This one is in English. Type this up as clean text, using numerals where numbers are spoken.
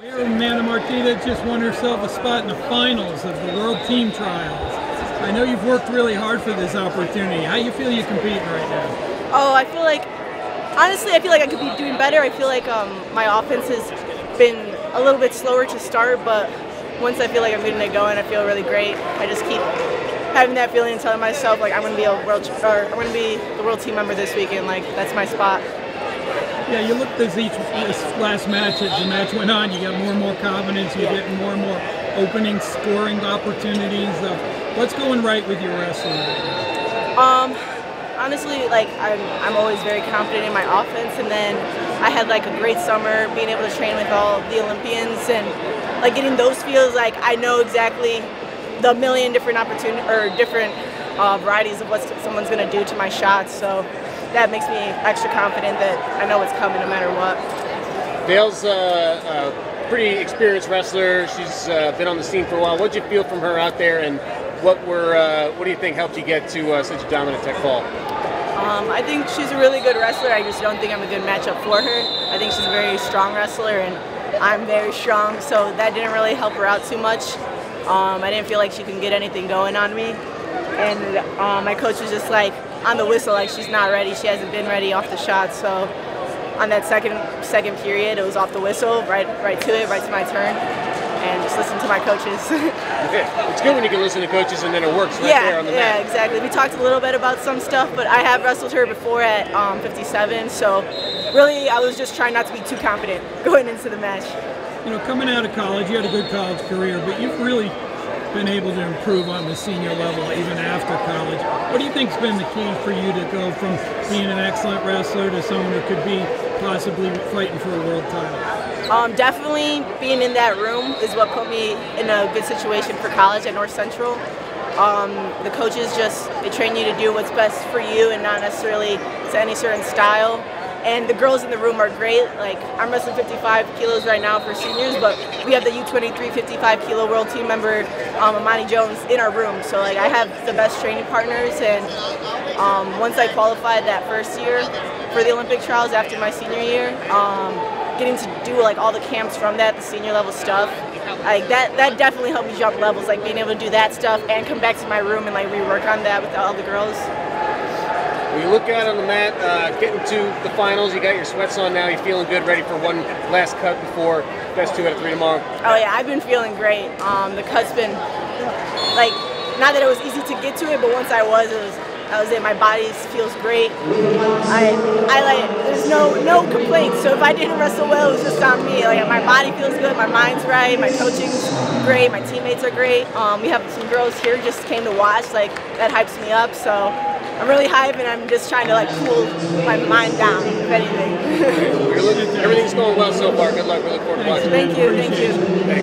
Here, Amanda Martinez just won herself a spot in the finals of the World Team Trials. I know you've worked really hard for this opportunity. How you feel you're competing right now? Oh, I feel like, honestly, I feel like I could be doing better. I feel like my offense has been a little bit slower to start, but once I feel like I'm getting it going, I feel really great. I just keep having that feeling and telling myself, like, I'm going to be the World Team member this weekend. Like, that's my spot. Yeah, you looked as this last match, as the match went on, you got more and more confidence, you're getting more and more opening scoring opportunities. What's going right with your wrestling? Honestly, like, I'm always very confident in my offense, and then I had like a great summer being able to train with all the Olympians, and like getting those feels, like I know exactly the million different opportunities or different varieties of what someone's going to do to my shots. So that makes me extra confident that I know what's coming no matter what. Vail's a pretty experienced wrestler. She's been on the scene for a while. What did you feel from her out there, and what do you think helped you get to such a dominant tech fall? I think she's a really good wrestler. I just don't think I'm a good matchup for her. I think she's a very strong wrestler, and I'm very strong, so that didn't really help her out too much. I didn't feel like she can get anything going on me. And my coach was just like, on the whistle, like, she's not ready, she hasn't been ready off the shot. So on that second period, it was off the whistle, right to my turn, and just listen to my coaches. It's good when you can listen to coaches and then it works right there on the mat. Yeah, exactly. We talked a little bit about some stuff, but I have wrestled her before at 57, so really I was just trying not to be too confident going into the match. You know, coming out of college, you had a good college career, but you've really been able to improve on the senior level even after college. What do you think's been the key for you to go from being an excellent wrestler to someone who could be possibly fighting for a world title? Definitely being in that room is what put me in a good situation for college at North Central. The coaches they train you to do what's best for you and not necessarily to any certain style. And the girls in the room are great. Like, I'm wrestling 55 kilos right now for seniors, but we have the U23 55 kilo world team member Amani Jones in our room. So like, I have the best training partners, and once I qualified that first year for the Olympic trials after my senior year, getting to do like all the camps from that, the senior level stuff, like that definitely helped me jump levels. Like being able to do that stuff and come back to my room and like rework on that with all the girls. When you look out on the mat, getting to the finals, you got your sweats on now, you're feeling good, ready for one last cut before best 2 out of 3 tomorrow. Oh yeah, I've been feeling great. The cut's been, like, not that it was easy to get to it, but once I was in, my body feels great. I there's no complaints, so if I didn't wrestle well, it was just on me. Like, my body feels good, my mind's right, my coaching's great, my teammates are great. We have some girls here just came to watch, like, that hypes me up, so I'm really hyped, and I'm just trying to like cool my mind down, if anything. Everything's going well so far. Good luck. We look forward to watching. Thank you. Thank you.